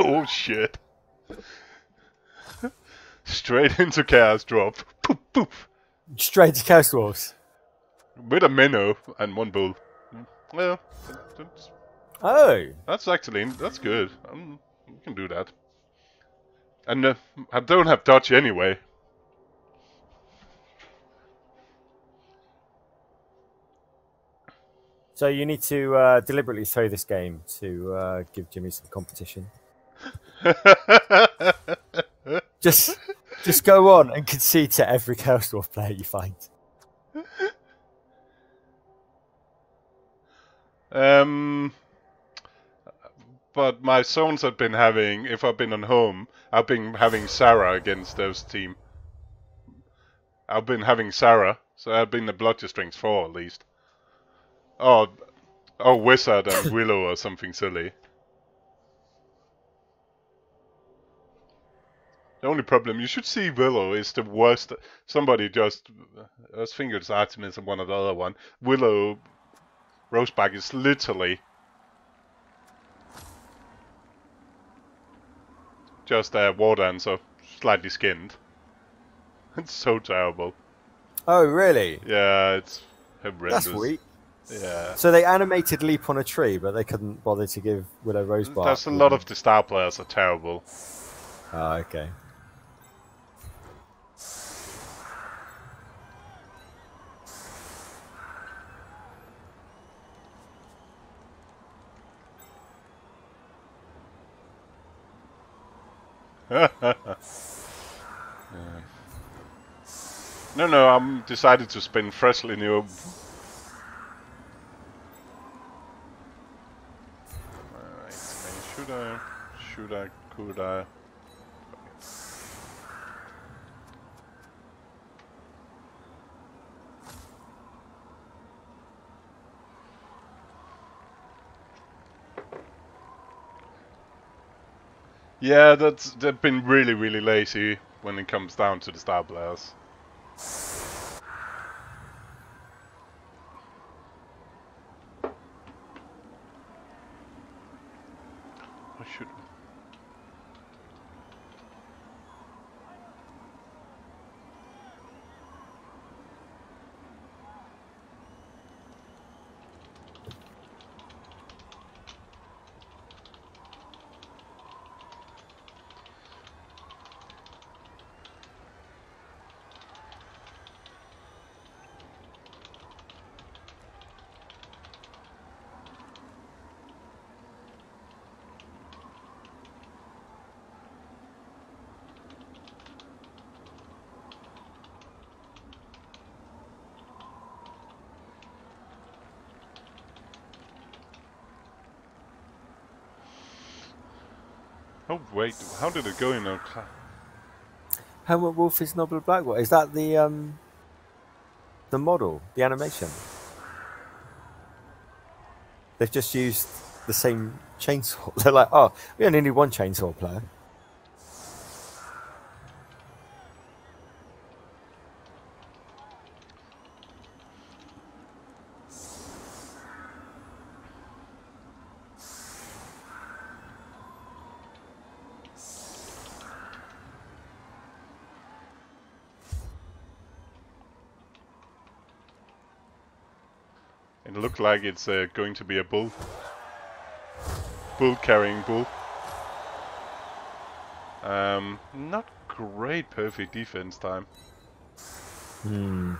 Oh shit. Straight into Chaos Dwarves. Poof, poof. Straight to Chaos Dwarves. With a minnow and one bull. Well, that's, oh, that's actually, that's good. You can do that. And I don't have dodge anyway. So you need to deliberately throw this game to give Jimmy some competition. Just go on and concede to every Chaos Dwarf player you find. But my sons have been having, if I've been on home, I've been having Sarah against those team. I've been having Sarah, so I've been the Bludger Strings 4 at least. Oh, Wizard and Willow or something silly. The only problem, you should see Willow is the worst. Somebody just, I think it's Artemis and one or the other one. Willow Rosebark is literally just a war dancer, slightly skinned. It's so terrible. Oh, really? Yeah, it's horrendous. That's weak. Yeah. So they animated Leap on a Tree, but they couldn't bother to give Willow Rosebark. That's a lot of the star players are terrible. Oh, okay. No, I'm decided to spin freshly new. Alright, should I, could I? Yeah, they've been really, really lazy when it comes down to the star players. I should. Oh wait, how did it go in our class? Helmut Wolf is Noble Blackwater. Is that the model, the animation? They've just used the same chainsaw. They're like, oh, we only need one chainsaw player. It looked like it's going to be a bull. Bull carrying bull. Not great perfect defense time. Hmm.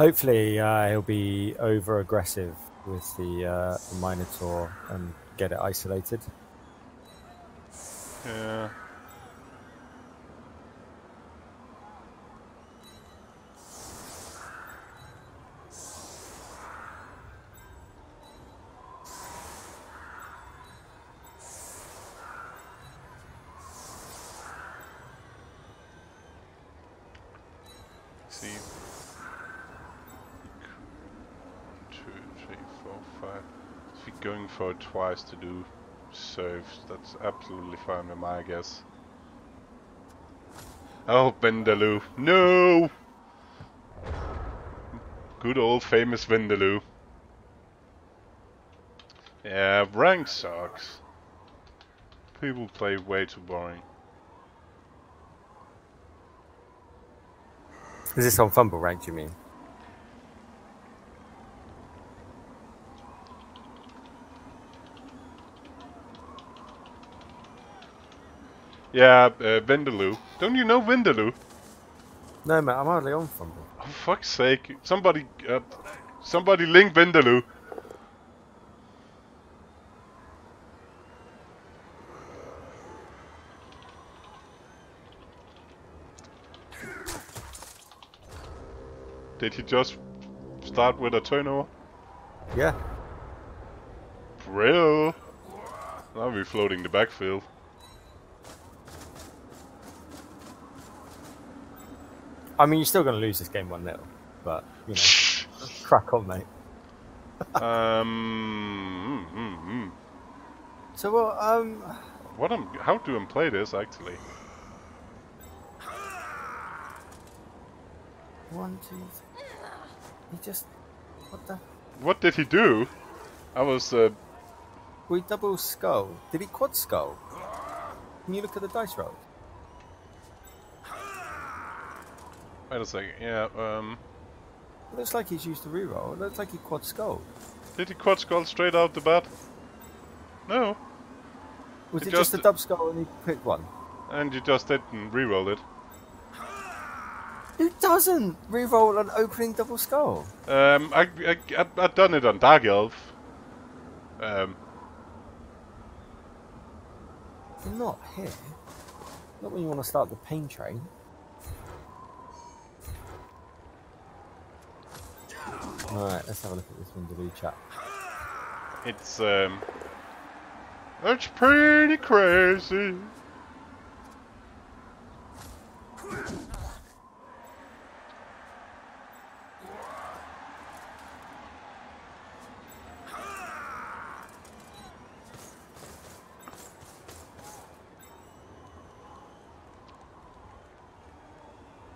Hopefully he'll be over aggressive with the Minotaur and get it isolated. Yeah. See. 5. Going for it twice to do safe. That's absolutely fine with my guess. Oh, Vandaloo. No! Good old famous Vandaloo. Yeah, rank sucks. People play way too boring. Is this on Fumble Rank, you mean? Yeah, Vandaloo. Don't you know Vandaloo? No, mate, I'm hardly on Fumble. Oh, fuck's sake. Somebody link Vandaloo. Did he just start with a turnover? Yeah. Brill! Now we're floating the backfield. I mean, you're still going to lose this game 1-0, but, you know, crack on, mate. So, well, how do I play this, actually? 1, 2, 3. He just... What the... What did he do? I was... We double skull. Did he quad skull? Can you look at the dice roll? Wait a second, yeah, Looks like he's used the reroll. Looks like he quad skull. Did he quad skull straight out the bat? No. Was it just a dub skull and he picked one? And you just didn't reroll it. Who doesn't reroll an opening double skull? I've done it on Dark Elf. You're not here. Not when you want to start the pain train. Alright, let's have a look at this Vandaloo chat. It's that's pretty crazy.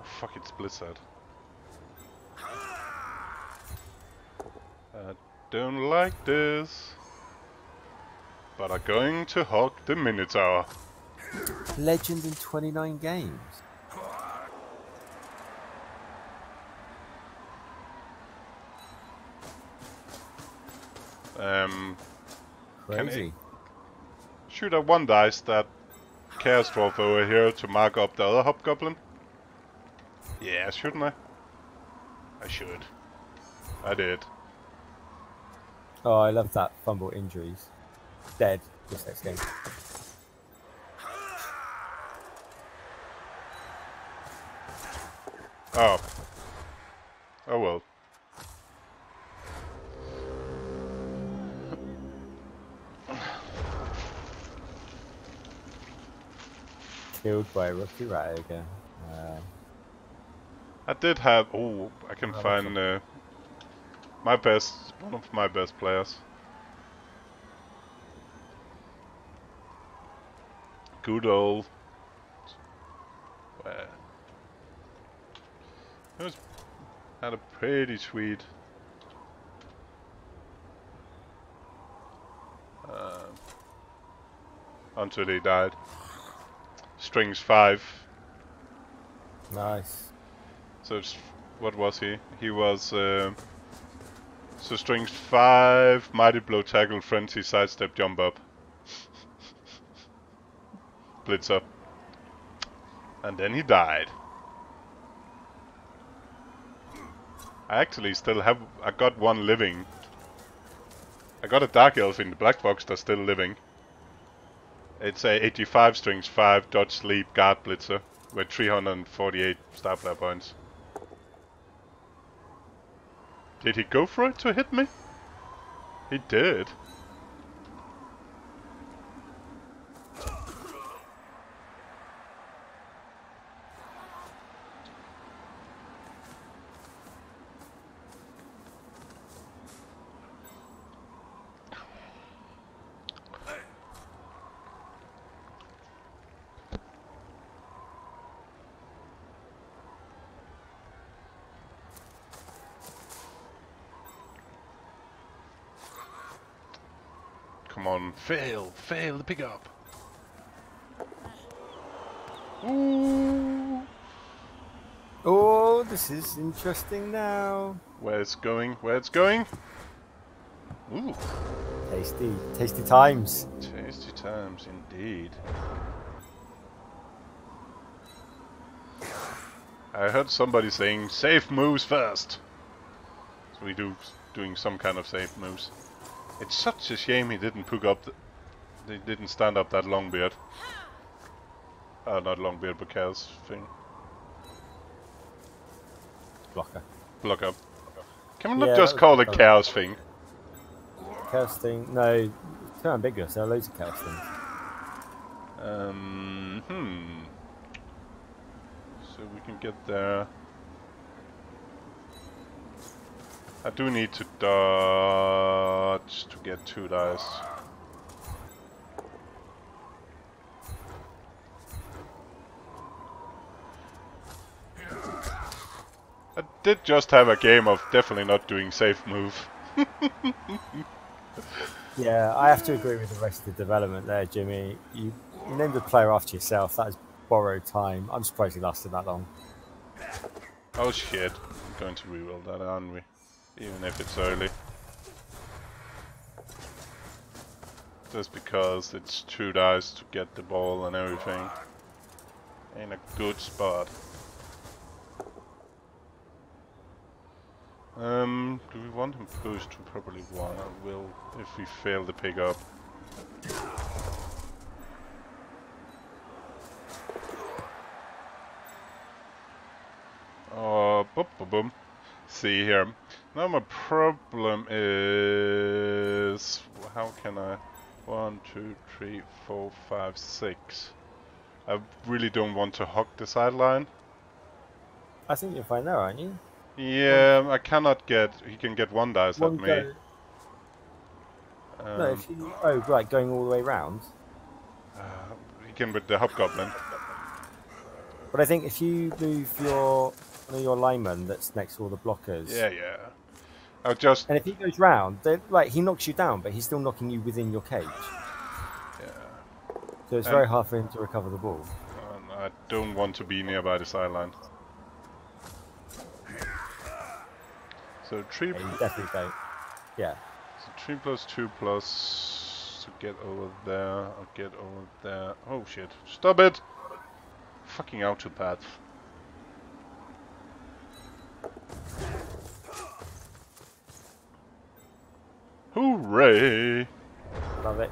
Fuck, it's Blizzard. I don't like this, but I'm going to hog the Minotaur. Legend in 29 games. Crazy. Shoot at one dice that Chaos Dwarf over here to mark up the other hobgoblin? Yeah, shouldn't I? I should. I did. Oh, I love that. Fumble injuries. Dead. This next game. Oh. Oh well. Killed by a rookie rat again. I did have... Oh, I can find... one of my best players. Good old. It was had a pretty sweet. Until he died. Strings 5. Nice. So what was he? He was. So strings 5, mighty blow, tackle, frenzy, sidestep, jump up, blitz up, and then he died. I actually still have. I got one living. I got a Dark Elf in the black box that's still living. It's a 85 strings 5 dodge sleep guard blitzer with 348 star player points. Did he go for it to hit me? He did. Come on, fail the pickup. Ooh. Oh, this is interesting now. Where it's going? Ooh. Tasty times. Tasty times indeed. I heard somebody saying safe moves first. So we doing some kind of safe moves. It's such a shame he didn't pick up. They didn't stand up that Longbeard. Not Longbeard, but Cal's thing. Blocker. Can we not just call it Cal's thing? Chaos thing? No, it's kind of ambiguous. There are loads of chaos things. So we can get there. I do need to dodge to get 2 dice. I did just have a game of definitely not doing safe move. Yeah, I have to agree with the rest of the development there, Jimmy. You named the player after yourself. That is borrowed time. I'm surprised it lasted that long. Oh shit. We're going to reroll that, aren't we? Even if it's early. Just because it's 2 dice to get the ball and everything. In a good spot. Do we want him pushed? We probably want. I will, if we fail the pick up. Oh, boom. See here. Now my problem is, how can I? 1, 2, 3, 4, 5, 6. I really don't want to hog the sideline. I think you're fine there, aren't you? Yeah, I cannot get. He can get 1 dice at me. No, if you, oh right, going all the way round. He can with the hobgoblin. But I think if you move your lineman that's next to all the blockers. Yeah. I'll just. And if he goes round, like he knocks you down, but he's still knocking you within your cage. Yeah. So it's very hard for him to recover the ball. I don't want to be nearby the sideline. So 3 definitely don't. Yeah. So 3 + 2 + to get over there. I'll get over there. Oh shit. Stop it! Fucking autopath. Hooray! Love it.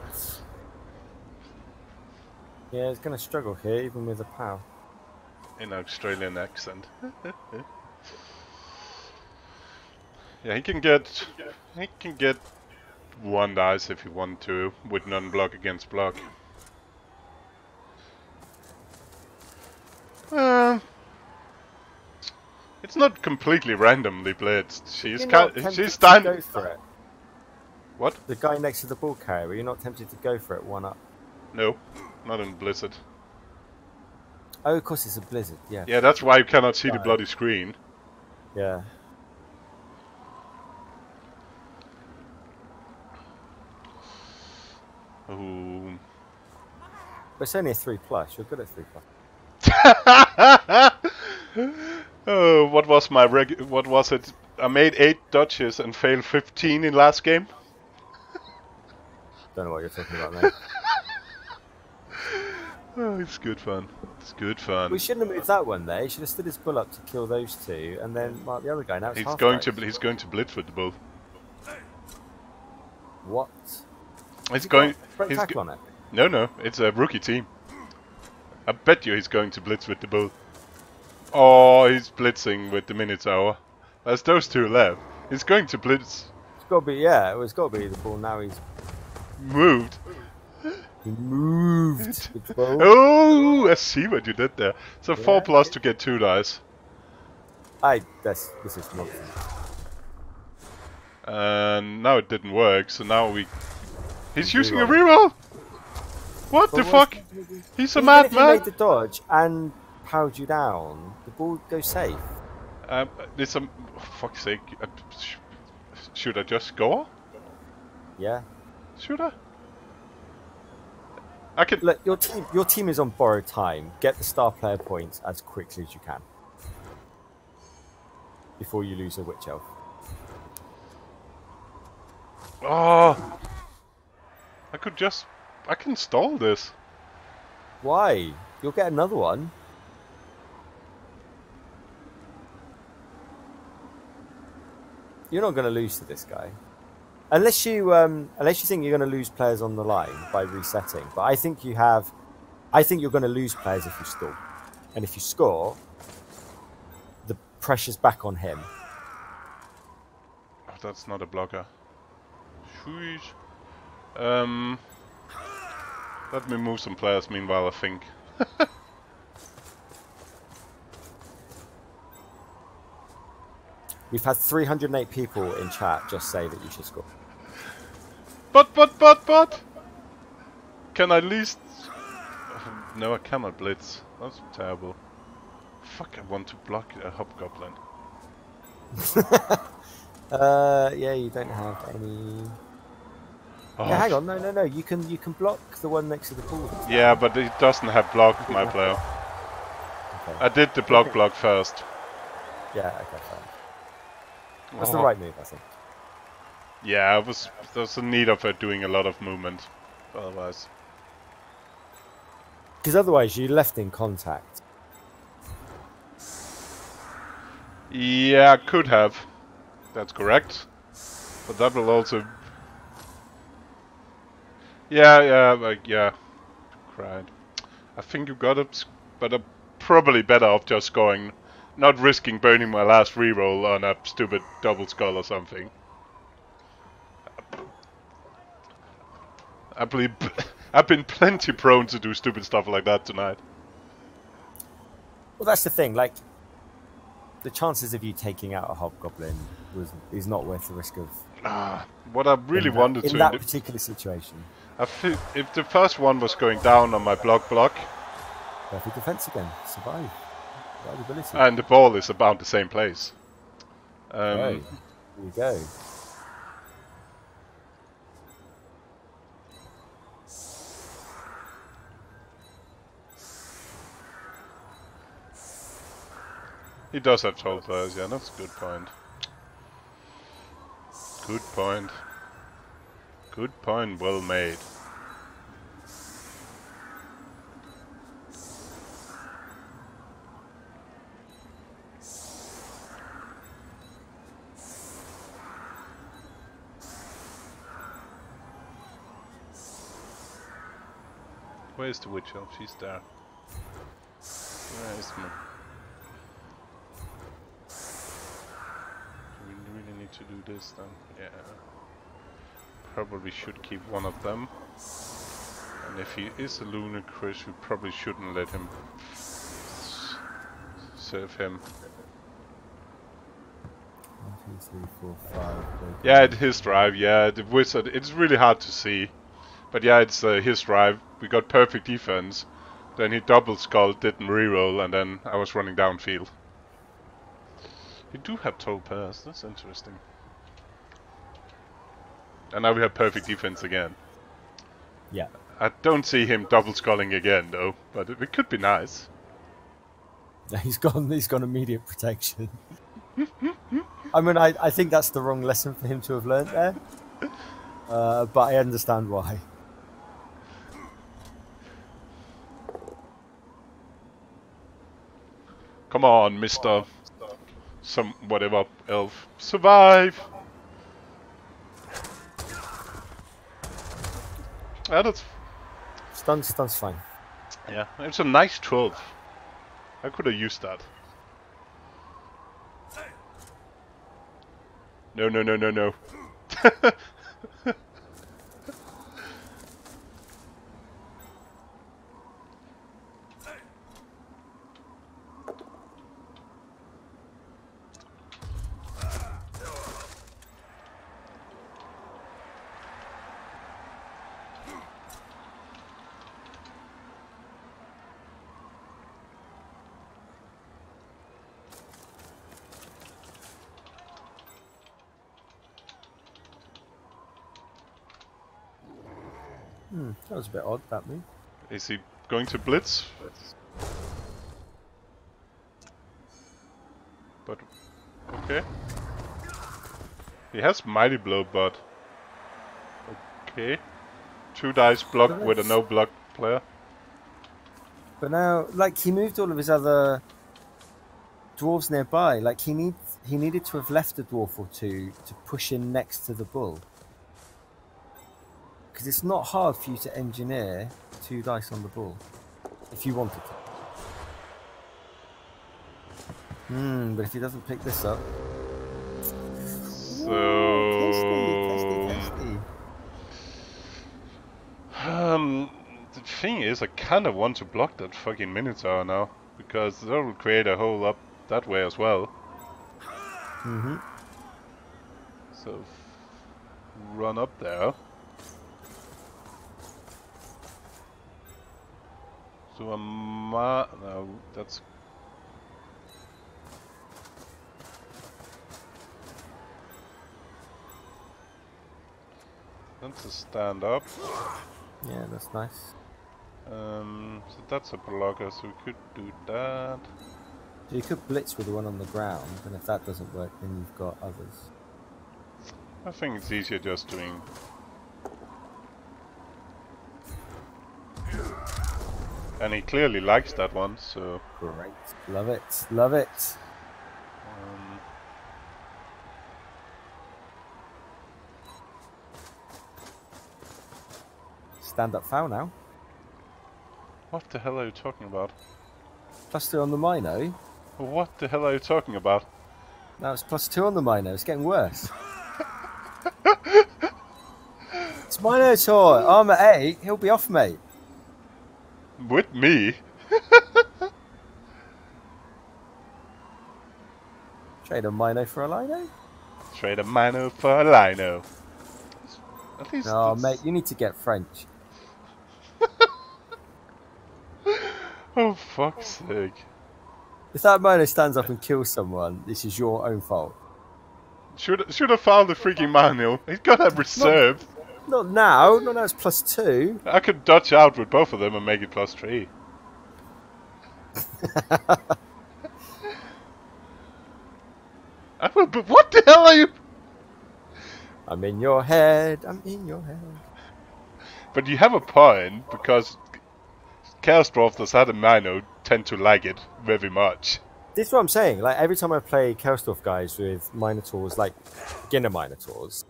Yeah, it's gonna struggle here even with a pal. In Australian accent. Yeah, he can get 1 dice if he want to, with non-block against block. It's not completely randomly blitzed. She's done. Go for it. What? The guy next to the ball carrier. Were you not tempted to go for it 1-up? No, not in Blizzard. Oh, of course it's a Blizzard. Yeah. Yeah, that's why you cannot see the bloody screen. Yeah. Ooh. But it's only a 3+. You're good at 3+. Oh, what was it? I made 8 dodges and failed 15 in last game. Don't know what you're talking about, mate. Oh, it's good fun. We shouldn't have moved that one there. He should have stood his bull up to kill those 2, and then mark the other guy. Now it's he's going to blitz with the bull. What? He's going. On it. No, it's a rookie team. I bet you he's going to blitz with the bull. Oh, he's blitzing with the Minotaur. There's those 2 left. He's going to blitz. It's got to be, yeah. It's got to be the bull. Now he's moved. He moved. Oh, I see what you did there. So yeah. 4+ to get 2 dice. This is nonsense. And now it didn't work. So now we. He's using a reroll! What the fuck? He's a madman! He made the dodge and powered you down. The ball goes safe. There's some. Fuck's sake. Should I just score? Yeah. Should I? I could... Look, your team is on borrowed time. Get the star player points as quickly as you can before you lose a Witch Elf. Oh, I could just... I can stall this. Why? You'll get another one. You're not going to lose to this guy. Unless you think you're going to lose players on the line by resetting. But I think you have... I think you're going to lose players if you stall. And if you score, the pressure's back on him. Oh, that's not a blocker. Let me move some players meanwhile, I think. We've had 308 people in chat just say that you should score. But! Can I at least... No, I cannot blitz. That's terrible. Fuck, I want to block a hobgoblin. Yeah, you don't have any... Oh. Yeah, hang on, no, you can block the one next to the pool. Yeah, but it doesn't have block, my player. Okay. I did the block first. Yeah, okay, fine. That's the right move, I think. Yeah, there's a need of it doing a lot of movement, otherwise. Because otherwise you're left in contact. Yeah, could have. That's correct. But that will also... Yeah. Cried. I think you got it, but I'm probably better off just going, not risking burning my last reroll on a stupid double skull or something. I believe I've been plenty prone to do stupid stuff like that tonight. Well, that's the thing. Like, the chances of you taking out a hobgoblin is not worth the risk of. What I really wanted to in that particular situation. I feel if the first one was going down on my block. Perfect defense again. Survive. And the ball is about the same place. Right. There you go. He does have 12 players, yeah, that's a good point. Good point, well made. Where's the Witch Elf? She's there. Where is me? Do we really need to do this then? Yeah. Probably should keep one of them. And if he is a Lunacris, we probably shouldn't let him serve him. 1, 2, 3, 4, 5. Yeah, it's his drive. Yeah, the wizard. It's really hard to see. But yeah, it's his drive. We got perfect defense. Then he double skulled, didn't reroll, and then I was running downfield. He do have tall pairs. That's interesting. And now we have perfect defense again. Yeah. I don't see him double sculling again though, but it could be nice. He's got immediate protection. I mean, I think that's the wrong lesson for him to have learned there. But I understand why. Come on, Mr. Some whatever elf. Survive! Yeah, that's... Stun's fine. Yeah, it's a nice 12. I could have used that. No. That was a bit odd, that move. Is he going to blitz? But okay. He has Mighty Blow, but okay. 2 dice block with a no block player. But now, like, he moved all of his other dwarves nearby. Like, he needed to have left a dwarf or two to push in next to the bull. Because it's not hard for you to engineer 2 dice on the bull if you wanted to. Hmm, but if he doesn't pick this up. So. Ooh, tasty. The thing is, I kind of want to block that fucking Minotaur now, because that'll create a hole up that way as well. Mm-hmm. So, run up there. So, no, that's. That's a stand up. Yeah, that's nice. So that's a blocker, so we could do that. So you could blitz with the one on the ground, and if that doesn't work, then you've got others. I think it's easier just doing. And he clearly likes that one, so. Great. Love it. Love it. Stand up foul now. What the hell are you talking about? +2 on the Mino. What the hell are you talking about? Now it's +2 on the Mino. It's getting worse. It's Minotaur. Armor 8. He'll be off, mate. With me? Trade a Mino for a Lino? Trade a Mino for a Lino. At least no, it's... mate. You need to get French. Oh, fuck's sake. If that Mino stands up and kills someone, this is your own fault. Should have fouled the freaking Mino. He's got that reserved. Not now. Not now, it's +2. I could dodge out with both of them and make it +3. I will, but what the hell are you? I'm in your head. I'm in your head. But you have a point, because Chaos Dwarves that's had a Mino tend to like it very much. This is what I'm saying. Like, every time I play Chaos Dwarf guys with Minotaurs, like beginner Minotaurs,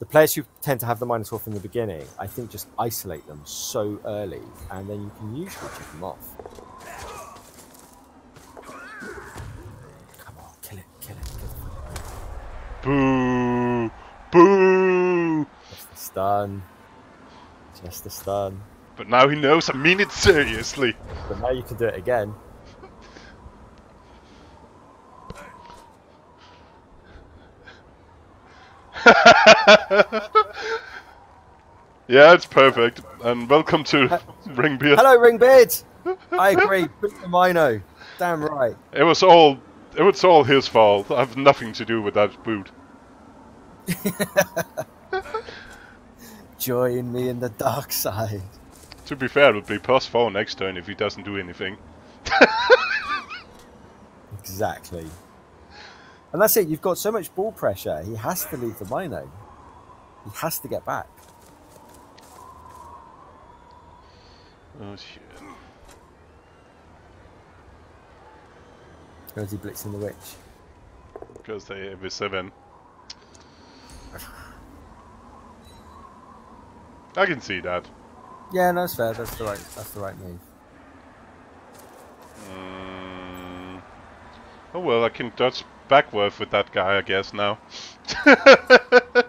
the players who tend to have the Minotaur from the beginning, I think just isolate them so early, and then you can usually kick them off. Come on, kill it, kill it, kill it. Boo! Boo! Just a stun. Just a stun. But now he knows I mean it seriously. But now you can do it again. Yeah, it's perfect. And welcome to Ringbeard. Hello, Ringbeard. I agree. Put the Mino. Damn right. It was all his fault. I have nothing to do with that boot. Join me in the dark side. To be fair, it would be +4 next turn if he doesn't do anything. Exactly. And that's it. You've got so much ball pressure. He has to leave the Mino. He has to get back. Oh, shit. Why is he blitzing the witch? Because they have a 7. I can see that. Yeah, no, it's fair. That's the right move. Oh well, I can dodge backwards with that guy, I guess now.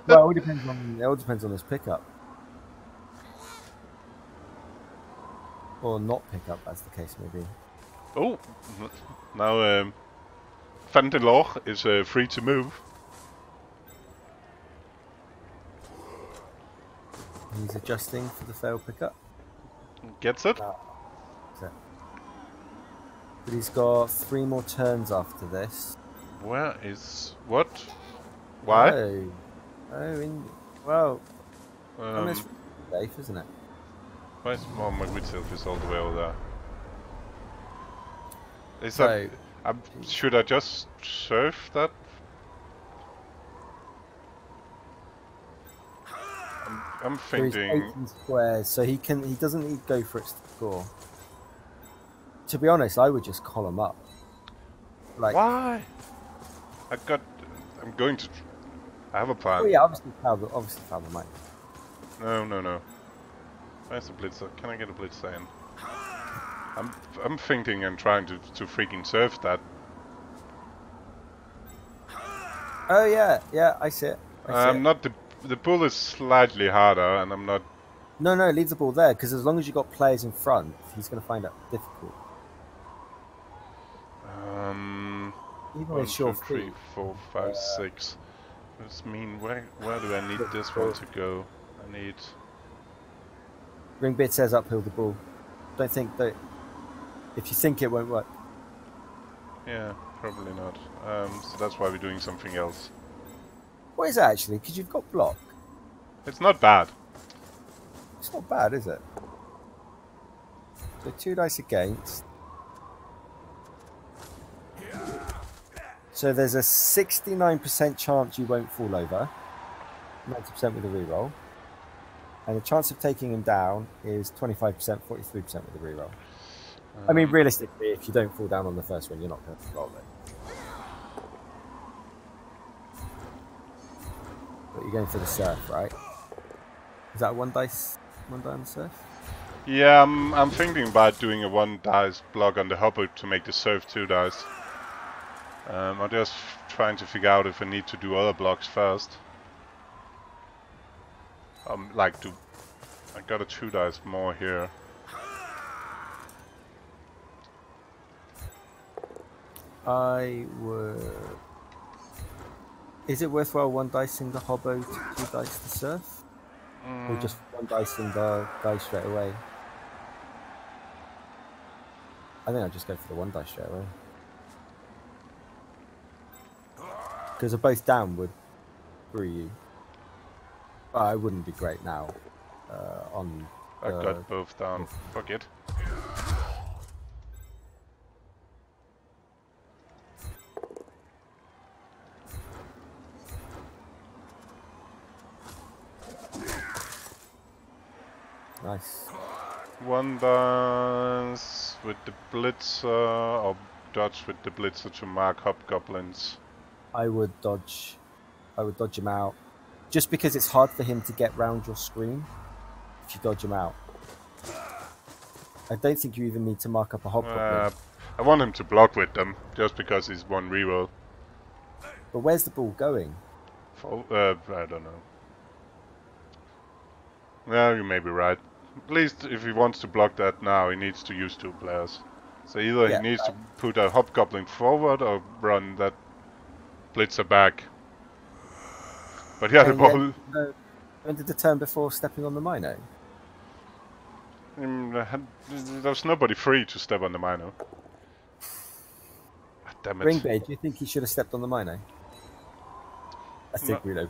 Well, it all depends on his pickup, or not pickup, as the case may be. Oh, now Vandaloo is free to move. He's adjusting for the failed pickup. Gets it. But he's got 3 more turns after this. Where is what? Why? Oh, in, well, it's safe, isn't it? Why is my Witch Elf is all the way over there? Is that... should I just surf that? I'm thinking... squares, so he can. He doesn't need go for its score. To be honest, I would just call him up. Like, why? I got... I'm going to... I have a plan. Oh yeah, obviously Fowler might. No, no, no. Where's the Blitzer? Can I get a Blitzer in? I'm thinking and trying to freaking surf that. Oh yeah, yeah, I see it. I'm not... The ball is slightly harder and I'm not... No, no, leave the ball there, because as long as you've got players in front, he's going to find that difficult. Even with short 3, 4, 5, 6. That's mean, where do I need this one to go? I need... Ringbeard says uphill the ball. Don't think that... If you think it won't work. Yeah, probably not. So that's why we're doing something else. What is that actually? Because you've got block. It's not bad. It's not bad, is it? So 2 dice against. So there's a 69% chance you won't fall over. 90% with a reroll. And the chance of taking him down is 25%, 43% with a reroll. I mean, realistically, if you don't fall down on the first one, you're not going to roll it. But you're going for the surf, right? Is that 1 dice, 1 die on the surf? Yeah, I'm thinking about doing a 1 dice block on the hopper to make the surf 2 dice. I'm just trying to figure out if I need to do other blocks first. Like, I got a 2 dice more here. I would... Is it worthwhile 1 dicing the hobbo to 2 dice the surf? Mm. Or just 1 dicing the die straight away? I think I'll just go for the 1 die straight away. Because they're both down would brew you. But I wouldn't be great now. On. I got both down. Fuck it. Nice. 1 dice with the Blitzer, or dodge with the Blitzer to mark hobgoblins. I would dodge him out. Just because it's hard for him to get round your screen if you dodge him out. I don't think you even need to mark up a hobgoblin. I want him to block with them, just because he's 1 reroll. But where's the ball going? For, I don't know. Well, you may be right. At least if he wants to block that now, he needs to use 2 players. So either he needs to put a hobgoblin forward or run that blitzer back. But he had a ball. When did the turn before stepping on the Mino? There was nobody free to step on the Mino. Ah, damn it. Ringbeard, do you think he should have stepped on the Mino? I think we know.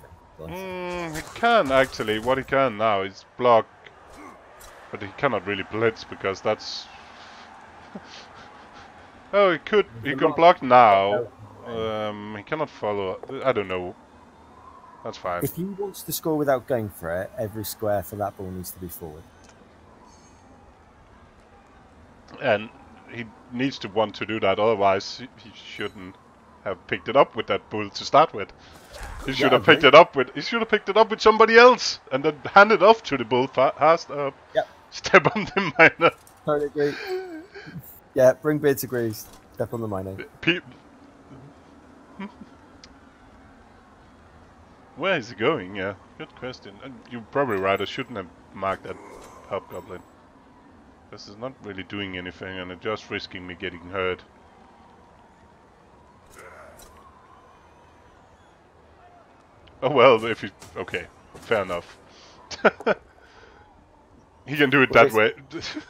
He can actually. What he can now is block. But he cannot really blitz because that's... oh, he could. He can block now. He cannot follow. I don't know. That's fine. If he wants to score without going for it, every square for that ball needs to be forward. And he needs to want to do that, otherwise he shouldn't have picked it up with that bull to start with. He should have picked it up with. He should have picked it up with somebody else and then handed off to the bull fast. Step on the Mino. Totally agree. Yeah, Ringbeard agrees. Step on the Mino. Where is he going? Yeah, good question. You're probably right. I shouldn't have marked that hobgoblin. This is not really doing anything, and it's just risking me getting hurt. Oh well, if you... Okay, fair enough. He can do it that way.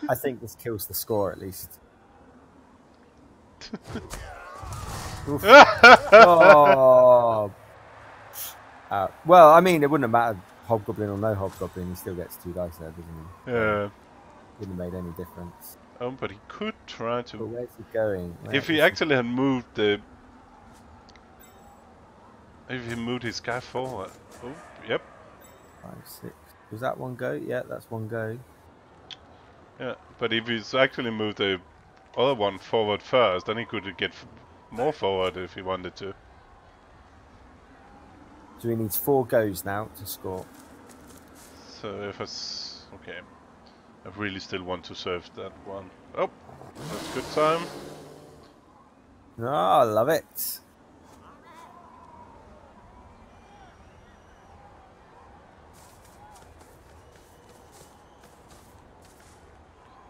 I think this kills the score, at least. Oh. Well, I mean, it wouldn't have mattered, hobgoblin or no hobgoblin, he still gets 2 dice there, doesn't he? Yeah. wouldn't have made any difference. Oh, but he could try to... But where's he going? If he actually had moved the... If he moved his guy forward... Oh, yep. 5, 6... Was that one go? Yeah, that's one go. Yeah, but if he's actually moved the other one forward first, then he could get more forward if he wanted to. So he needs 4 goes now to score. So if it's... okay. I really still want to serve that one. Oh, that's good time. No, I love it.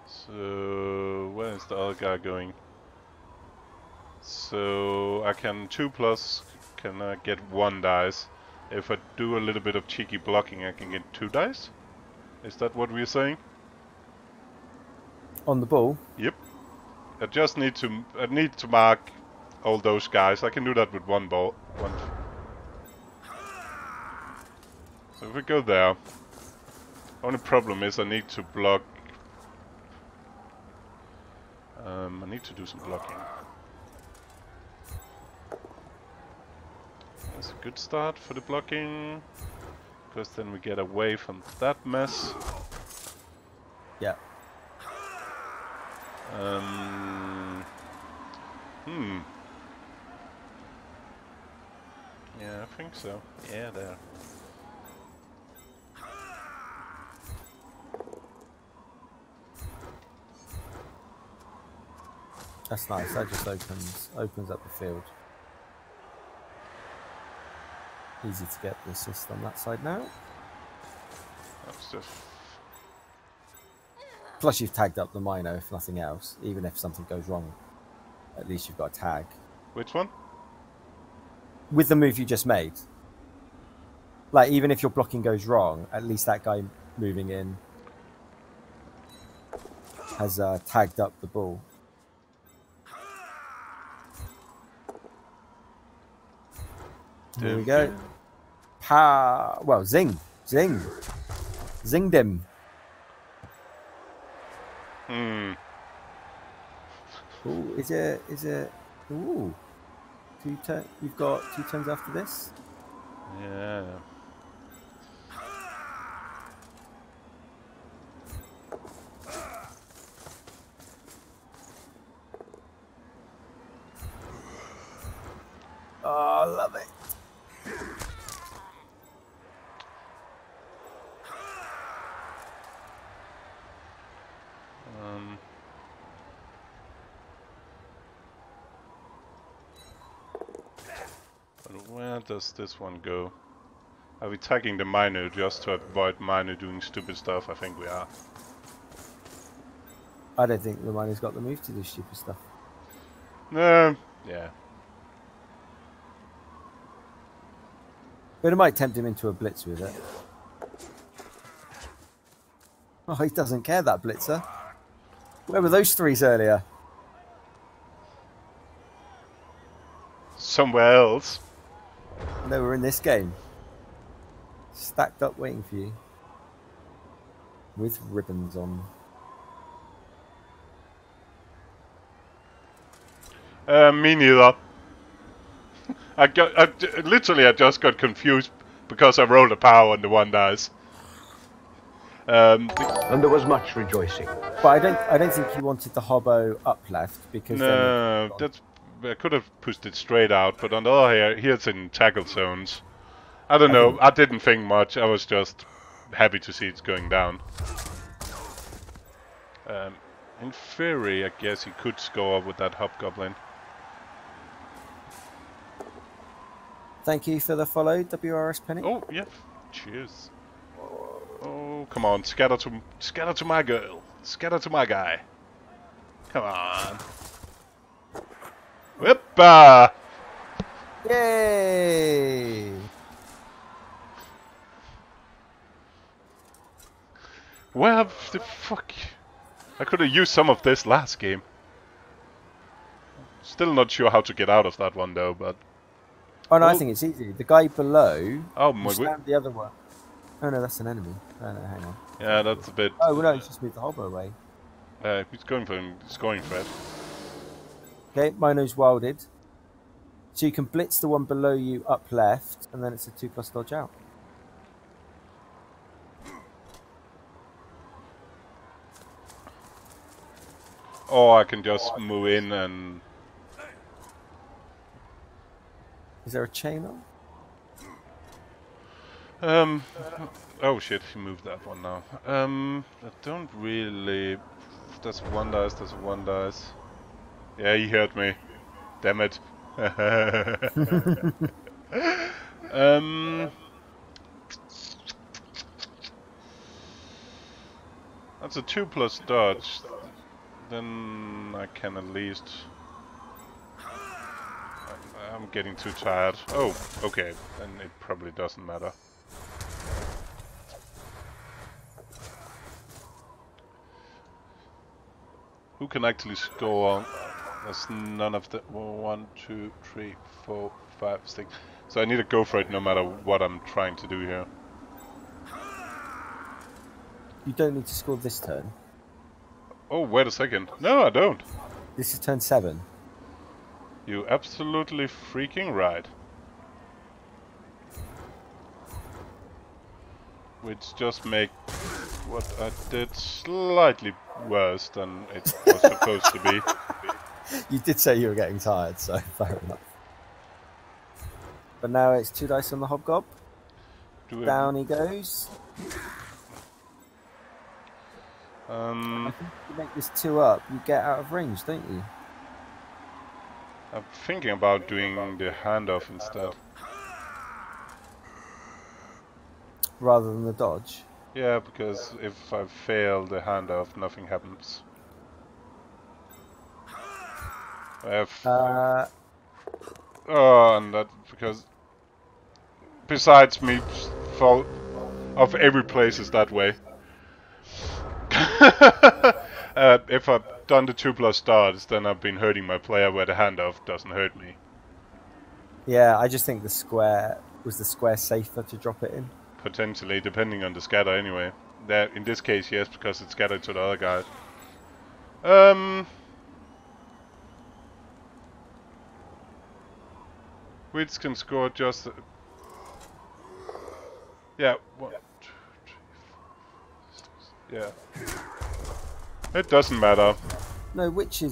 So where is the other guy going? So I can 2+. Can I get 1 dice? If I do a little bit of cheeky blocking, I can get 2 dice. Is that what we're saying? On the ball? Yep. I just need to. I need to mark all those guys. I can do that with 1 ball. 1. So if we go there, only problem is I need to block. I need to do some blocking. That's a good start for the blocking, because then we get away from that mess. Yeah. Yeah, I think so. Yeah, there. That's nice. That just opens up the field. Easy to get the assist on that side now. That's just. Plus, you've tagged up the Mino, if nothing else. Even if something goes wrong, at least you've got a tag. Which one? With the move you just made. Like, even if your blocking goes wrong, at least that guy moving in has tagged up the ball. There we go. Pa. Well, zing. Zing. Zinged him. Hmm. Ooh, is it? Ooh. 2 turn. You've got 2 turns after this. Yeah. Oh, I love it. Does this one go? Are we tagging the Mino just to avoid Mino doing stupid stuff? I think we are. I don't think the Mino's got the move to do stupid stuff. No. Yeah. But it might tempt him into a blitz with it. Oh, he doesn't care, that blitzer. Where were those 3s earlier? Somewhere else. No, we're in this game. Stacked up waiting for you. With ribbons on. Me neither. I just got confused because I rolled a power on the one dice. And there was much rejoicing. But I don't think you wanted the hobo up left because. No, that's. I could have pushed it straight out, but on the other hand, here it's in tackle zones. I don't know, I didn't think much, I was just happy to see it's going down. In theory, I guess he could score with that hobgoblin. Thank you for the follow, WRS Penny. Oh, yeah, cheers. Oh, come on, scatter to my girl. Scatter to my guy. Come on. Whippa! Yay! Where the fuck? I could have used some of this last game. Still not sure how to get out of that one though, but. Oh no, well, I think it's easy. The guy below. Oh my god! The other one. Oh no, that's an enemy. Oh no, hang on. Yeah, that's a bit... Oh well, no, you just moved the hobble away. Who's going for him? He's going for it. Okay, Mino's wilded. So you can blitz the one below you up left, and then it's a 2+ dodge out. Or I can just move in and... Is there a chain on? Oh shit, he moved that one now. I don't really... That's one dice, that's one dice. Yeah, he hurt me. Damn it. That's a 2+ dodge. Then I can at least... I'm getting too tired. Oh, okay. Then it probably doesn't matter. Who can actually score? There's none of the... 1, 2, 3, 4, 5, 6. So I need to go for it no matter what I'm trying to do here. You don't need to score this turn. Oh, wait a second. No, I don't. This is turn 7. You're absolutely freaking right. Which just make what I did slightly worse than it was supposed to be. You did say you were getting tired, so fair enough. But now it's 2 dice on the hobgob. Down he goes. I think if you make this 2 up, you get out of range, don't you? I'm thinking about doing the handoff instead. Rather than the dodge? Yeah, because if I fail the handoff, nothing happens. Oh, and that because... Besides me, fall of every place is that way. If I've done the 2+ starts, then I've been hurting my player where the handoff doesn't hurt me. Yeah, I just think the square was the square safer to drop it in. Potentially, depending on the scatter. Anyway, that in this case, yes, because it's scattered to the other guy. Wits can score just. Yeah. 1, 2, 3, 4, 6, yeah. It doesn't matter. No, which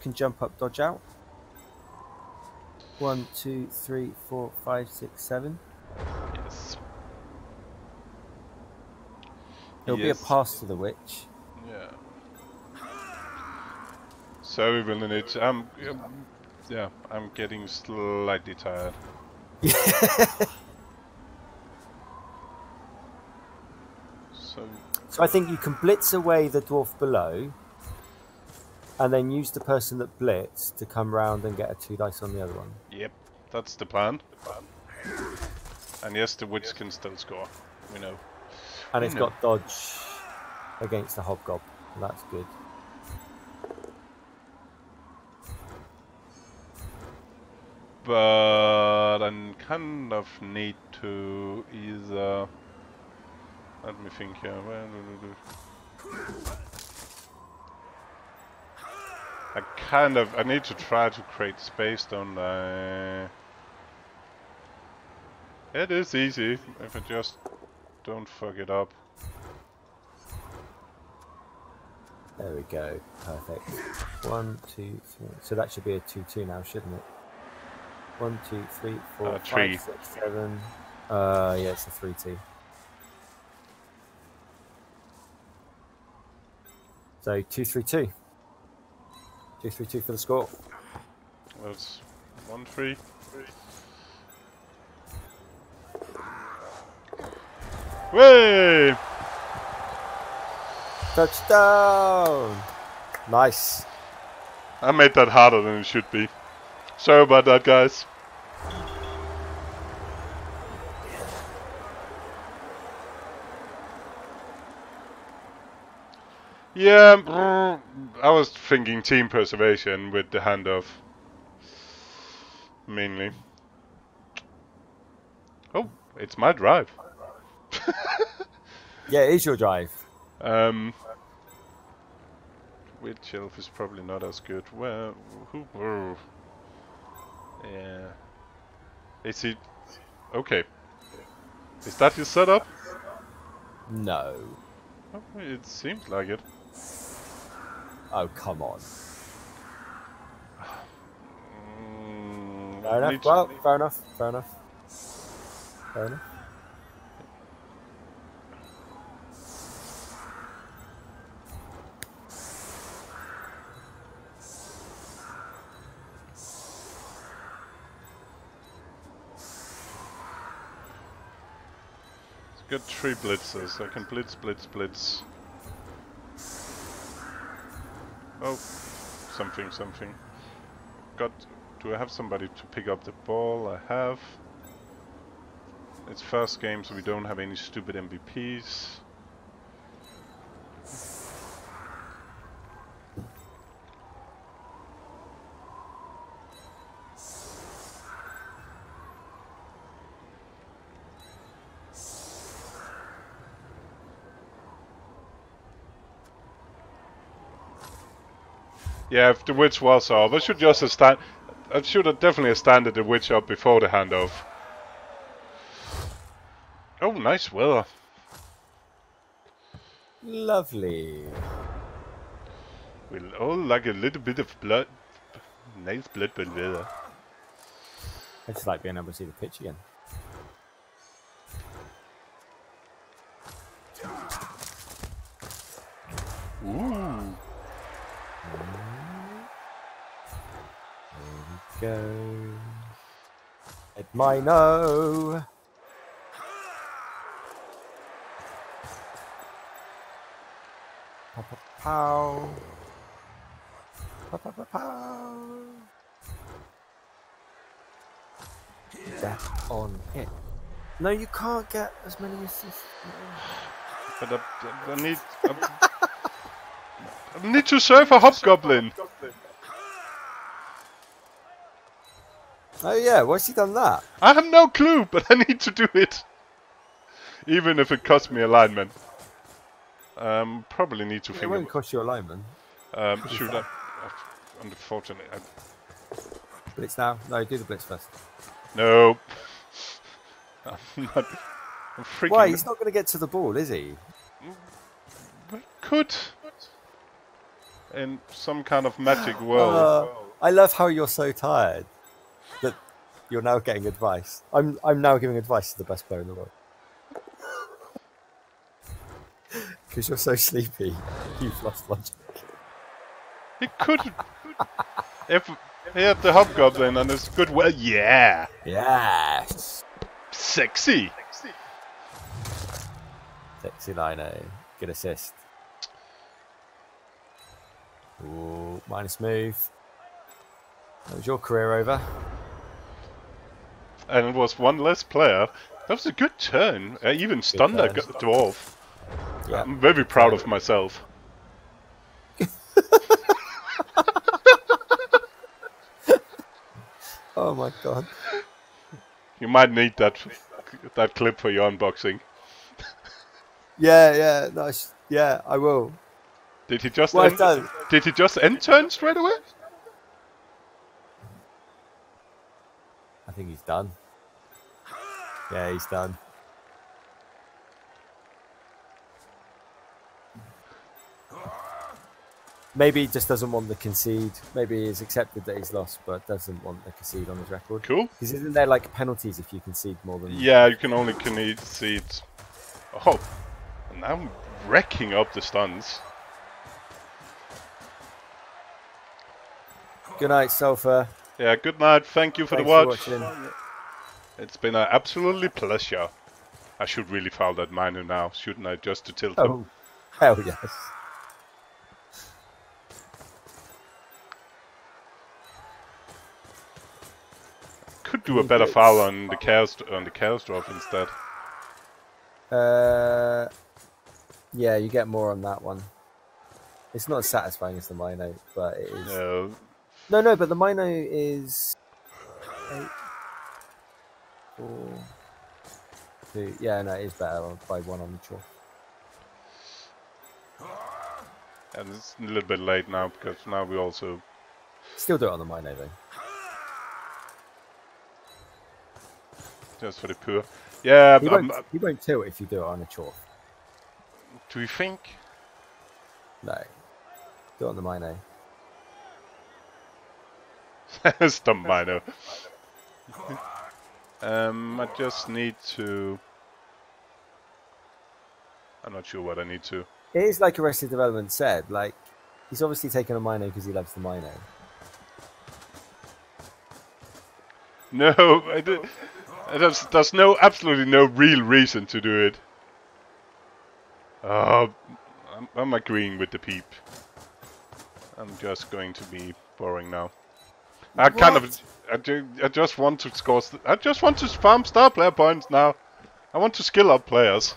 can jump up, dodge out. 1, 2, 3, 4, 5, 6, 7. Yes. It'll be a pass to the witch. Yeah. So we will need to. Yeah, I'm getting slightly tired. So I think you can blitz away the dwarf below, and then use the person that blitzed to come round and get a 2 dice on the other one. Yep, that's the plan. And yes, the witch can still score, we know. And it's got dodge against the hobgob, and that's good. But I kind of need to either... Let me think here. I need to try to create space, don't I? It is easy if I just don't fuck it up. There we go. Perfect. 1, 2, 3. So that should be a 2-2 now, shouldn't it? 1, 2, 3, 4, 5, 6, 7. Yeah, it's a 3-2. So 2-3-2. 2-3-2 for the score. That's 1-3-3. Way! Touchdown! Nice. I made that harder than it should be. Sorry about that, guys. Yeah, I was thinking team preservation with the handoff, mainly. Oh, it's my drive. Yeah, it is your drive. Witch Elf is probably not as good. Well, who? Yeah. Is it? Okay. Is that your setup? No. Oh, it seems like it. Oh, come on. Fair enough. Well, fair enough. Fair enough. Fair enough. Got three blitzers. I can blitz, blitz, blitz. Oh, something, something. Got. Do I have somebody to pick up the ball? I have. It's first game, so we don't have any stupid MVPs. Yeah, if the witch was off, I should just have standed the witch up before the handoff. Oh, nice weather. Lovely. We'll all like a little bit of blood. Nice blood, but weather. I just like being able to see the pitch again. Ooh. Go at Mino. Papa pow. Papa pow. That on it. No, you can't get as many assists. But I need to serve a hobgoblin. Oh yeah, why's he done that? I have no clue, but I need to do it. Even if it costs me alignment. Probably need to think. It won't cost you alignment. Should I? Unfortunately, blitz now. No, do the blitz first. No. I'm freaking. Why? He's not going to get to the ball, is he? We could. In some kind of magic world. I love how you're so tired. That you're now getting advice. I'm now giving advice to the best player in the world. Because you're so sleepy, you've lost logic. It could. If he had the hobgoblin and it's good, well, yeah. Yes. Sexy. Sexy Lino. Good assist. Ooh, minus move. That was your career over. And it was one less player. That was a good turn. I even stunned that dwarf. Yeah. I'm very proud of myself. Oh my god. You might need that clip for your unboxing. Yeah, nice. Yeah, I will. Did he just end turn straight away? I think he's done. Yeah, he's done. Maybe he just doesn't want the concede. Maybe he's accepted that he's lost, but doesn't want the concede on his record. Cool. Because isn't there like penalties if you concede more than... Yeah, you can only concede... Oh, and I'm wrecking up the stuns. Good night, Sulphur. Yeah, good night. Thank you for the watch. It's been an absolutely pleasure. I should really foul that miner now, shouldn't I? Just to tilt him. Hell yes. Could do a better foul on the Chaos Dwarf instead. Yeah, you get more on that one. It's not as satisfying as the miner, but it is. No, but the Mino is 8, 4, two. Yeah, no, it is better by one on the chore. And it's a little bit late now, because now we also... Still do it on the Mino, though. Just for the poor. Yeah, he won't tilt if you do it on a chore. Do you think? No. Do it on the Mino. Stump Mino. I just need to... I'm not sure what I need to. It is like Arrested Development said, like, he's obviously taken a Mino because he loves the Mino. No, I did. There's no, absolutely no real reason to do it. I'm agreeing with the peep. I'm just going to be boring now. I just want to score. I just want to spam star player points now. I want to skill up players.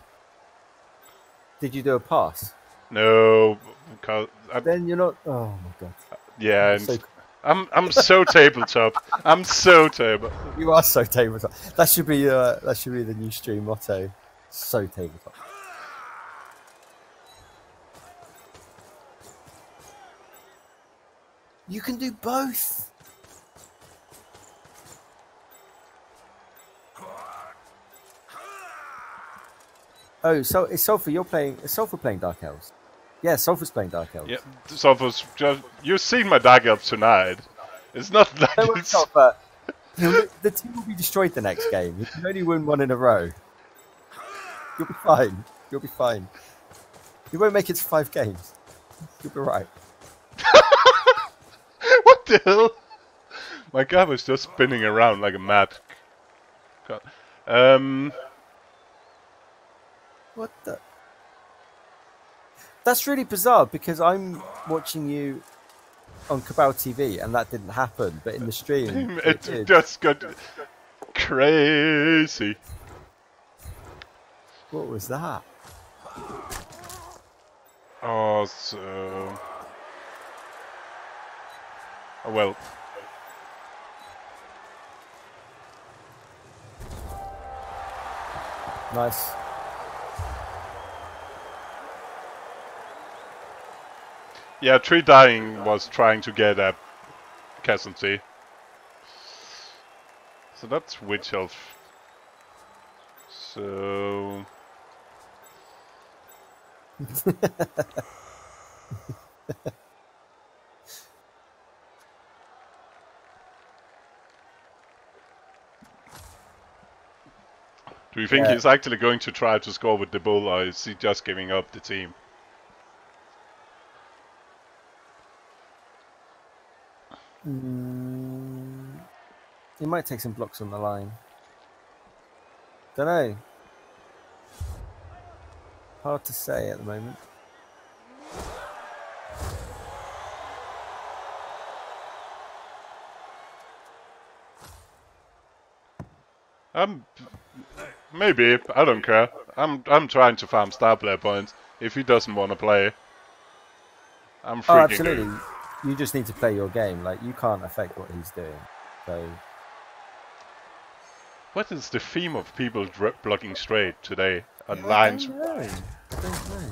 Did you do a pass? No, because then you're not. Oh my god. Yeah, and so I'm so tabletop. I'm so tabletop. You are so tabletop. That should be the new stream motto. So tabletop. You can do both. Oh, so is Sulphur? You're playing? Is Sulphur playing Dark Elves? Yeah, Sulphur's playing Dark Elves. Yeah, Sulphur's just. You've seen my Dark Elves tonight. It's not like no, it's not, but the team will be destroyed the next game. You can only win one in a row. You'll be fine. You'll be fine. You won't make it to 5 games. You'll be right. What the hell? My guy was just spinning around like a mad. God. What the? That's really bizarre because I'm watching you on Cabal TV and that didn't happen, but in the stream it just got crazy. What was that? Oh, so... Oh, well. Nice. Yeah, Tree Dying was trying to get a Castle. So that's Witch Elf. So... Do you think he's actually going to try to score with the bull, or is he just giving up the team? He might take some blocks on the line. Dunno. Hard to say at the moment. Maybe, I don't care. I'm trying to farm star player points. If he doesn't want to play, I'm freaking. Oh, absolutely. Out. You just need to play your game. Like, you can't affect what he's doing. So, what is the theme of people blocking straight today on lines? I don't know.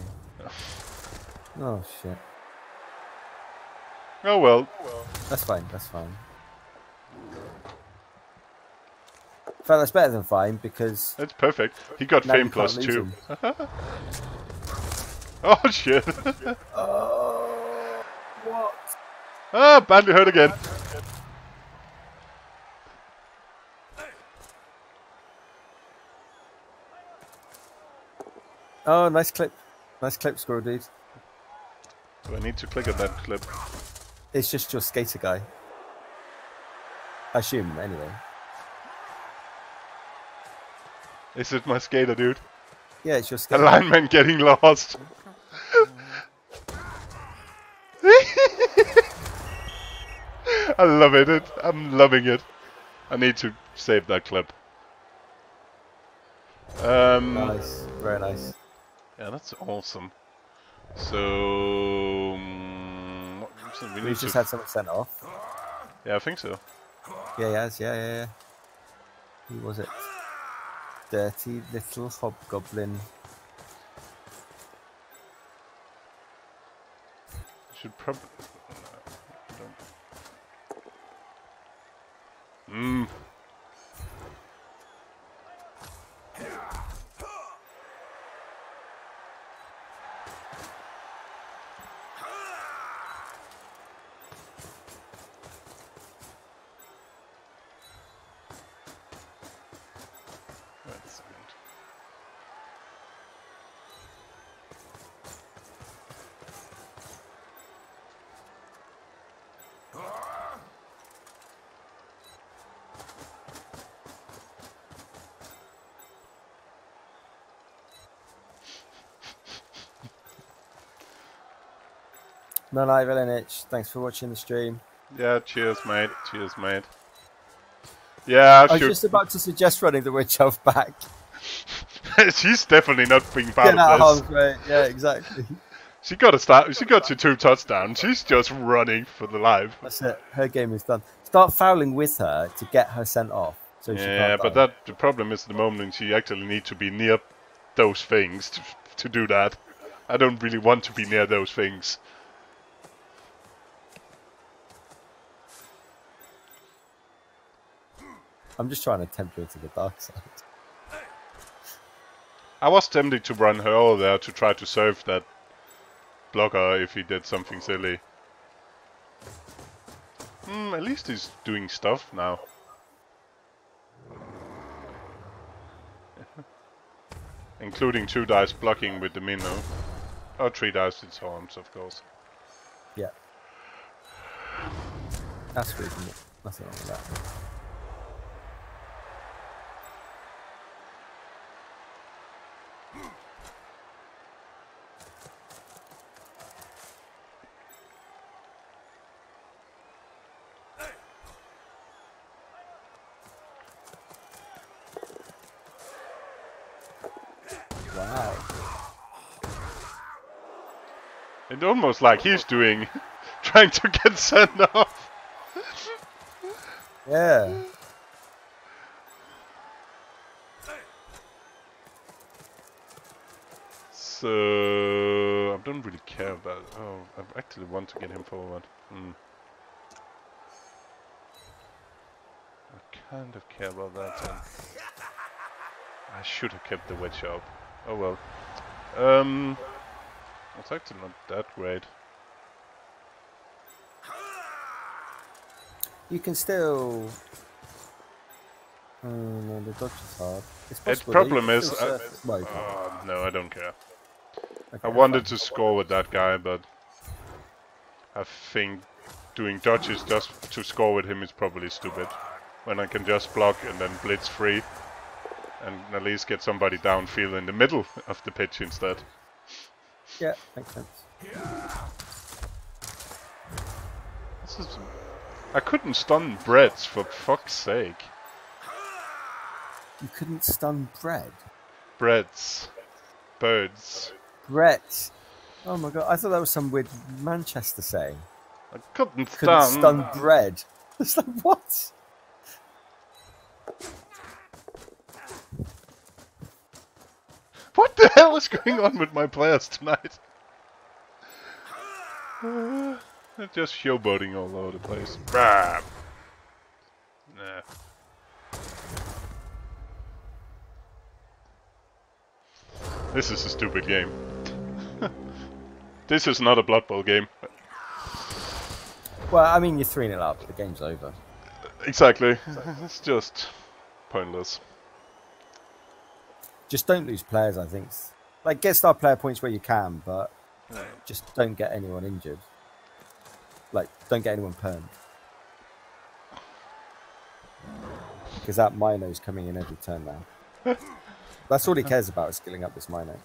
Oh shit. Oh well. That's fine. That's fine. In fact, that's better than fine because it's perfect. He got fame +2. Oh shit. Oh, what? Ah, badly hurt again. Oh, nice clip. Nice clip, Squirrel Dude. Do I need to click on that clip? It's just your skater guy. I assume, anyway. Is it my skater dude? Yeah, it's your skater. The lineman getting lost. I love it. I'm loving it. I need to save that clip. Nice. Very nice. Yeah, that's awesome. So... we just had someone sent off. Yeah, I think so. Yeah, he has. Yeah. Who was it? dirty little hobgoblin. Should probably. Mmm. NonIVLNH, thanks for watching the stream. Yeah, cheers, mate. Cheers, mate. Yeah, I was just about to suggest running the Witch Elf back. She's definitely not being part of this. Yeah, exactly. She got a start. She got to 2 touchdowns. She's just running for the life. That's it. Her game is done. Start fouling with her to get her sent off. So she can't but that the problem is at the moment she actually needs to be near those things to do that. I don't really want to be near those things. I'm just trying to tempt her to the dark side. I was tempted to run her over there to try to serve that blocker if he did something silly. Hmm, at least he's doing stuff now. Including 2 dice blocking with the Minnow. Or 3 dice with arms, of course. Yeah. That's reasonable. Nothing wrong with that. It's almost like he's doing, trying to get sent off. Yeah. So I don't really care about. Oh, I actually want to get him forward. Mm. I kind of care about that. I should have kept the witch up. Oh well. It's actually not that great. You can still. Oh no, the dodge is hard. It's problem is. No, I don't care. Okay, I wanted to score with that guy, but I think doing dodges just to score with him is probably stupid. When I can just block and then blitz free, and at least get somebody downfield in the middle of the pitch instead. Yeah, makes sense. This is... I couldn't stun bread, for fuck's sake. You couldn't stun bread? Breads. Birds. Brett. Oh my god, I thought that was some weird Manchester saying. I couldn't stun bread. It's like, what? What the hell is going on with my players tonight? They're just showboating all over the place. Bam. Nah. This is a stupid game. This is not a Blood Bowl game. Well, I mean, you're 3-0 up. The game's over. Exactly. It's just pointless. Just don't lose players, I think. Like, get star player points where you can, but just don't get anyone injured. Like, don't get anyone permed. Because that Mino's coming in every turn now. That's all he cares about, is skilling up this Mino.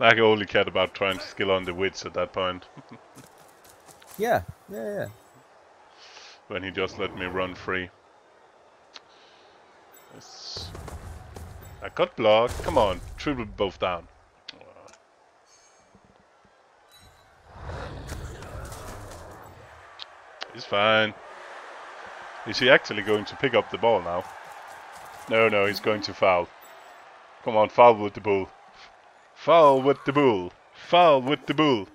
Like, I only cared about trying to skill on the wits at that point. Yeah. When he just let me run free. Yes. I got blocked. Come on, triple both down. He's fine. Is he actually going to pick up the ball now? No, he's going to foul. Come on, foul with the bull. Foul with the bull. Foul with the bull.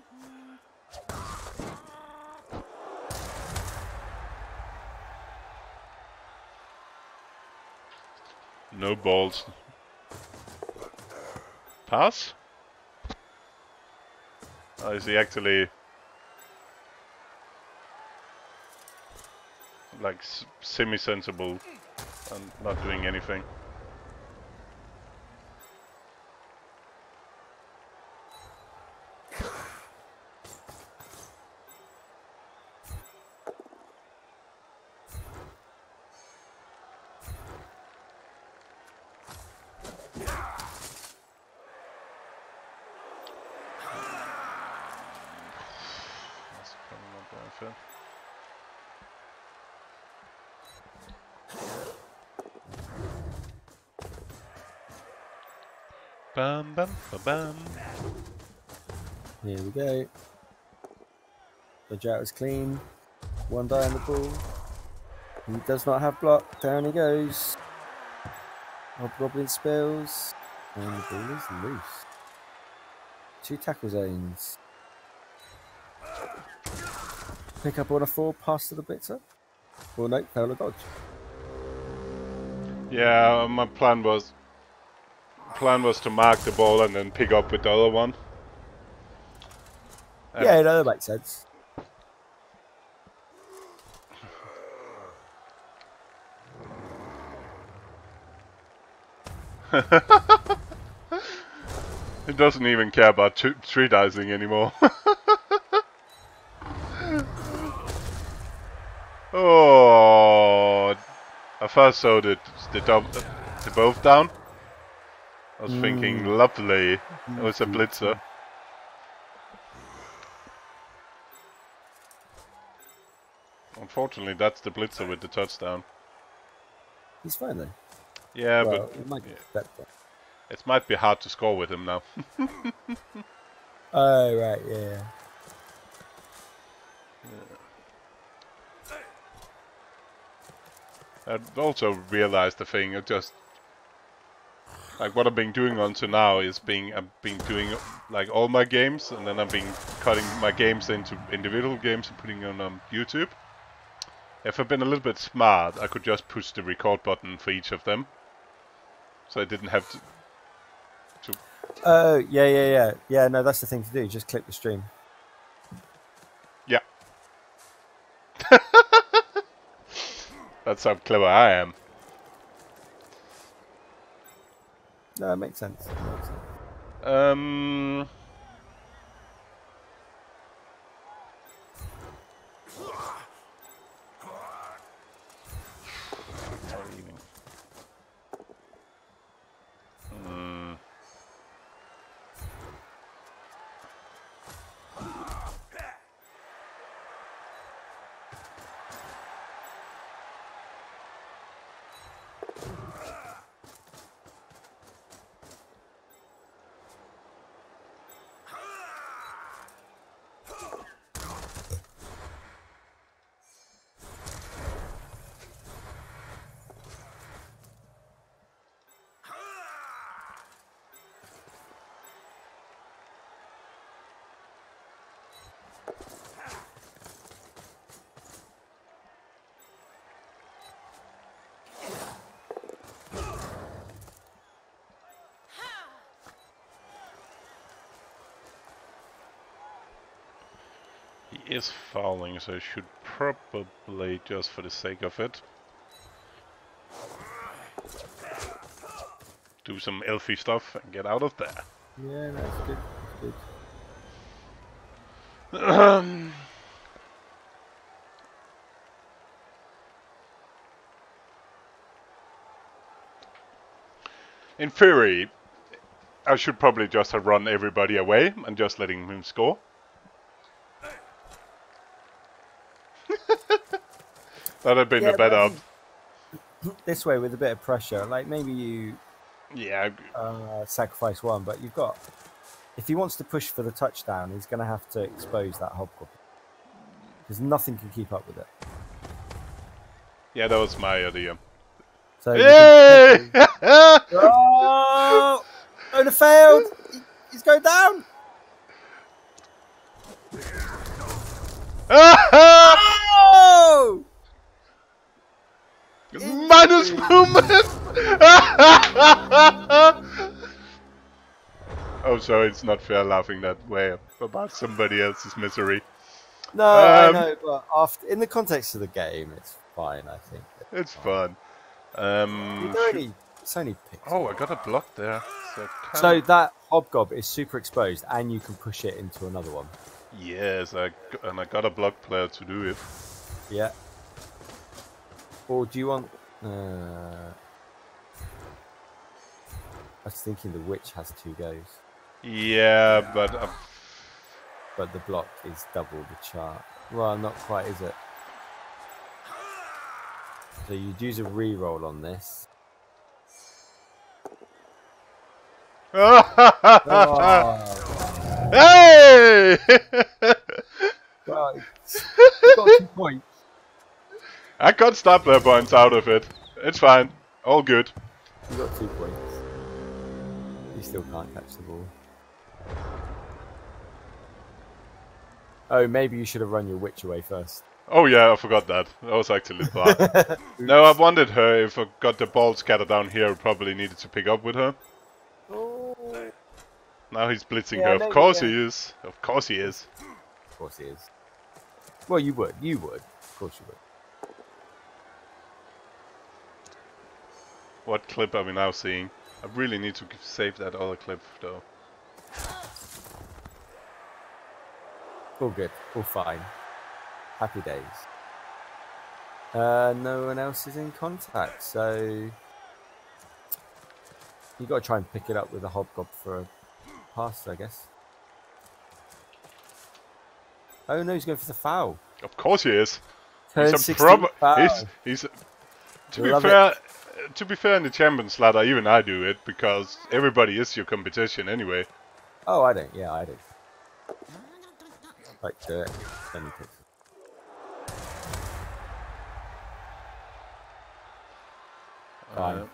No balls. Pass? Is he actually like semi-sensible and not doing anything? Bam, bam, bam. Here we go. The drought is clean. One die on the ball. He does not have block. Down he goes. Hobgoblin spells. And the ball is loose. Two tackle zones. Pick up on a four, pass to the bitter. Or no, fail a dodge. Yeah, my plan was to mark the ball and then pick up with the other one. Yeah, no, that makes sense. It doesn't even care about tree dicing anymore. Oh, I first saw the both down. I was thinking, lovely, it was a blitzer. Unfortunately, that's the blitzer with the touchdown. He's fine though. Yeah, well, but it might, yeah, it might be hard to score with him now. Oh, right, yeah. I also realized the thing, it just... Like what I've been doing until now is I've been doing like all my games, and then I've been cutting my games into individual games and putting them on YouTube. If I've been a little bit smart, I could just push the record button for each of them, so I didn't have to. Oh, yeah. No, that's the thing to do. Just click the stream. Yeah. That's how clever I am. No, it makes sense. He is fouling, so I should probably, just for the sake of it, do some elfy stuff and get out of there. Yeah, that's good. That's good. In theory, I should probably just have run everybody away and just letting him score. That'd have been a better. This way, with a bit of pressure, like maybe you, sacrifice one, but you've got. If he wants to push for the touchdown, he's going to have to expose that hobgoblin because nothing can keep up with it. Yeah, that was my idea. So yay! Oh! Owner failed! He's going down! Oh! Minus movement! Oh, sorry, it's not fair laughing that way about somebody else's misery. No, I know, but after, in the context of the game, it's fine, I think. It's fun. It's only pixels. Oh, I got a block there. So that hobgob is super exposed, and you can push it into another one. Yes, and I got a block player to do it. Yeah. Or do you want... I was thinking the witch has 2 goes. Yeah, but... But the block is double the chart. Well, not quite, is it? So you'd use a reroll on this. Oh. Hey! Well, you've got 2 points. I can't stop their points out of it. It's fine. All good. You got 2 points. You still can't catch the ball. Oh, maybe you should have run your witch away first. Oh yeah, I forgot that. That was actually bad. No, I wanted her. If I got the ball scattered down here, I probably needed to pick up with her. Oh. Now he's blitzing her. Of course he is. Of course he is. Of course he is. Well, you would. You would. Of course you would. What clip are we now seeing? I really need to save that other clip, though. All good. All fine. Happy days. No one else is in contact, so... you got to try and pick it up with a hobgob for a pass, I guess. Oh no, he's going for the foul. Of course he is. He's a proper... He's to be fair, in the Champions Ladder, even I do it, because everybody is your competition anyway. Oh, I don't. Yeah, I do. Like the anything. All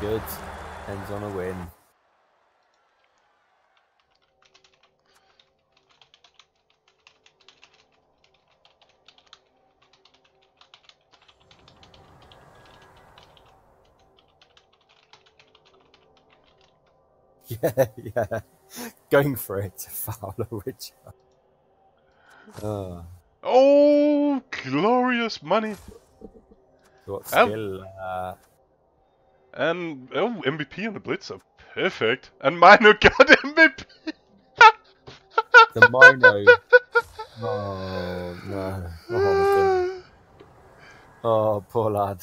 good. Ends on a win. Yeah, yeah. Going for it to foul a witch. Oh. Oh, glorious money. What skill? And oh, MVP and the Blitz are perfect. And Mino got MVP. The Mino. Oh no. Oh, oh, poor lad.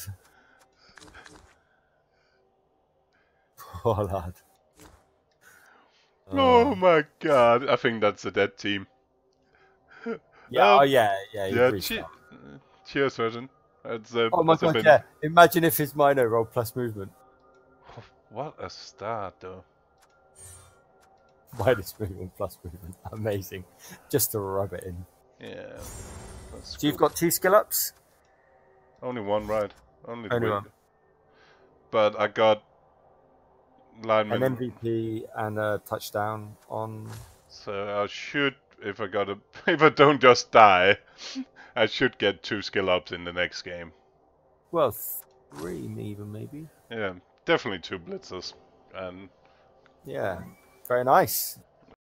Poor lad. Oh my god, I think that's a dead team. Yeah, oh yeah, yeah. Yeah, cheers, Virgin. Oh my god, yeah. Imagine if his Mino rolled plus movement. What a start, though. Minus movement, plus movement. Amazing. Just to rub it in. Yeah. So cool. You've got 2 skill ups? Only one, right? Only one. But I got... lineman. An MVP and a touchdown on. So I should, if I don't just die, I should get 2 skill ups in the next game. Well, 3 even maybe. Yeah, definitely 2 blitzers. And yeah, very nice.